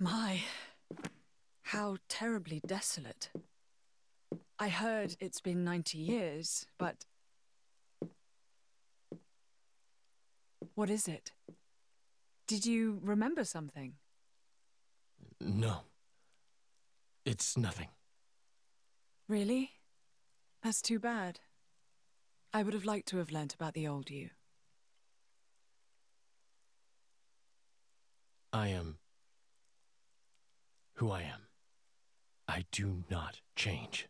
My, how terribly desolate. I heard it's been 90 years, but... What is it? Did you remember something? No. It's nothing. Really? That's too bad. I would have liked to have learnt about the old you. I am who I am. I do not change.